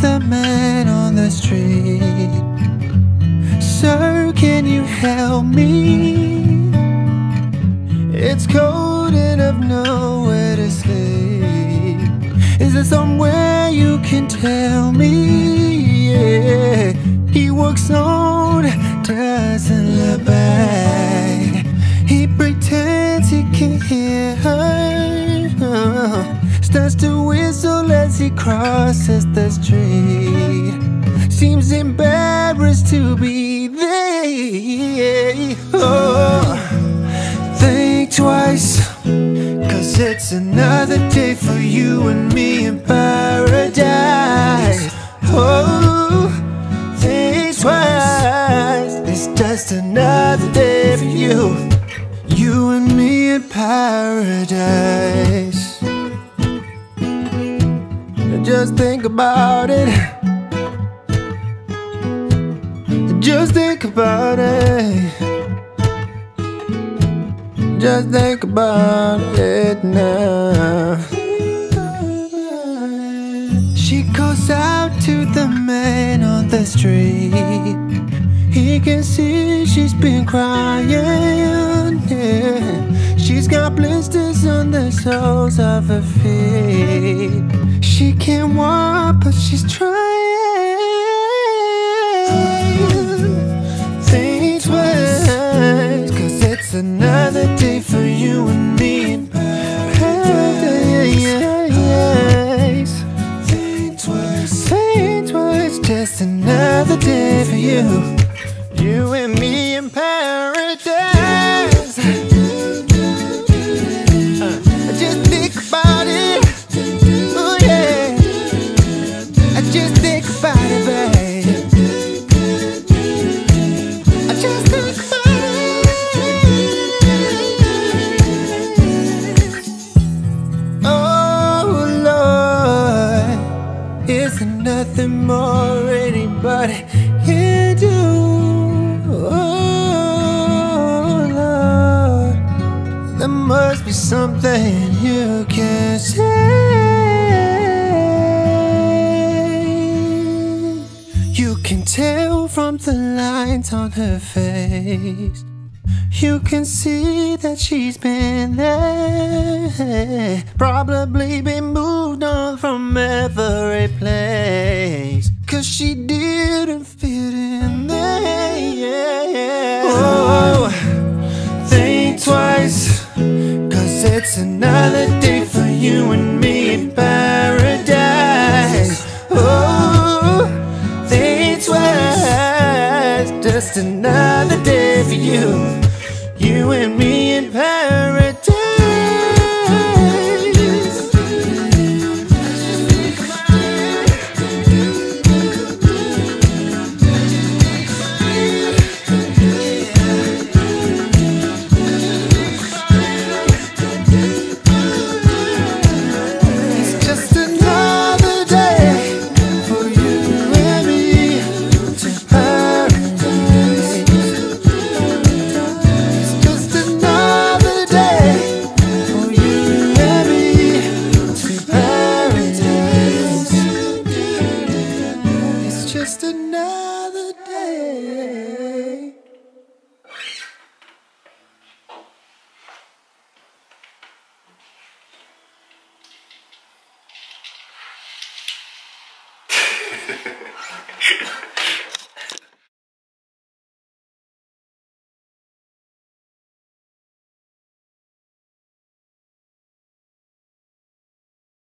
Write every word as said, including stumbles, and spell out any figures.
the man on the street. Sir, can you help me? It's cold and I've nowhere to sleep. Is there somewhere you can tell me? Yeah. He walks on, doesn't look back. He pretends he can't hear her. Starts to whistle as he crosses the street. Seems embarrassed to be there. Oh, think twice, 'cause it's another day for you and me in paradise. Oh, think twice, it's just another day for you, you and me in paradise. Just think about it. Just think about it. Just think about it now. She calls out to the man on the street. He can see she's been crying, yeah. She's got blisters on the soles of her feet. She can't walk, but she's trying. Think twice, 'cause it's another day for you and me in paradise. Think twice, think twice, just another day for you, you and me in paradise. Uh, just think about it. Nothing more anybody can do. Oh, Lord, there must be something you can say. You can tell from the lines on her face. You can see that she's been there, probably been moved on from every place, 'cause she